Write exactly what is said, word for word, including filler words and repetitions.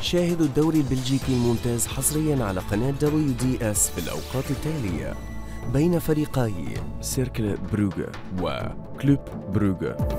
شاهدوا الدوري البلجيكي الممتاز حصرياً على قناة دبليو دي إس في الأوقات التالية بين فريقي سيركل بروغ وكلوب بروغ.